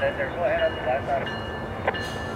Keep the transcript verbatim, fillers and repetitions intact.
that there. Go ahead on the left side.